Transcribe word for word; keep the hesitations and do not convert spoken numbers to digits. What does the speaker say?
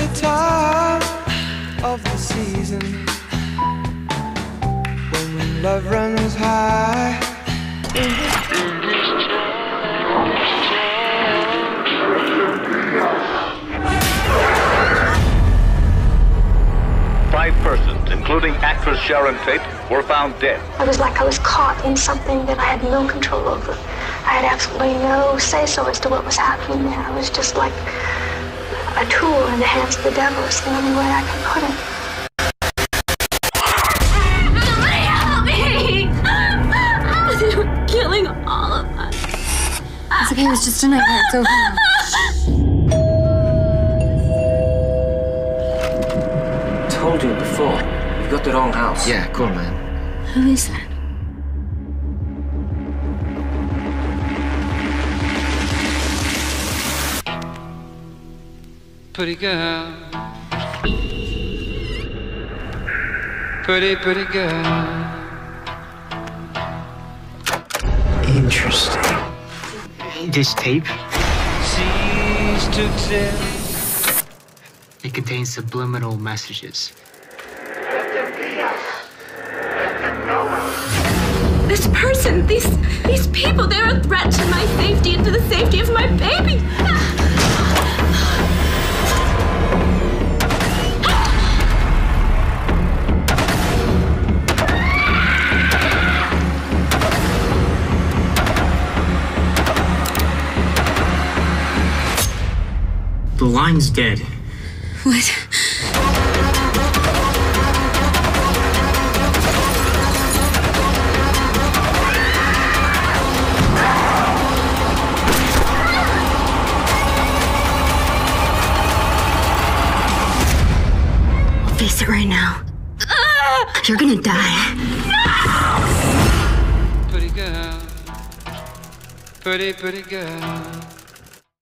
the time of the season when love runs high in this world. Five persons, including actress Sharon Tate, were found dead. I was like I was caught in something that I had no control over. I had absolutely no say-so as to what was happening there. I was just like a tool in the hands of the devil, is the only way I can put it. Somebody help me! They were killing all of us. It's okay, it was just a nightmare. It's over now. I told you before, you've got the wrong house. Yeah, cool, man. Who is that? Pretty girl, pretty, pretty girl. Interesting. This tape, it contains subliminal messages. This person, these these people, they're a threat to my safety and to the safety of my baby. The line's dead. What? I'll face it right now. Uh, You're gonna die. No! Pretty girl. Pretty, pretty girl.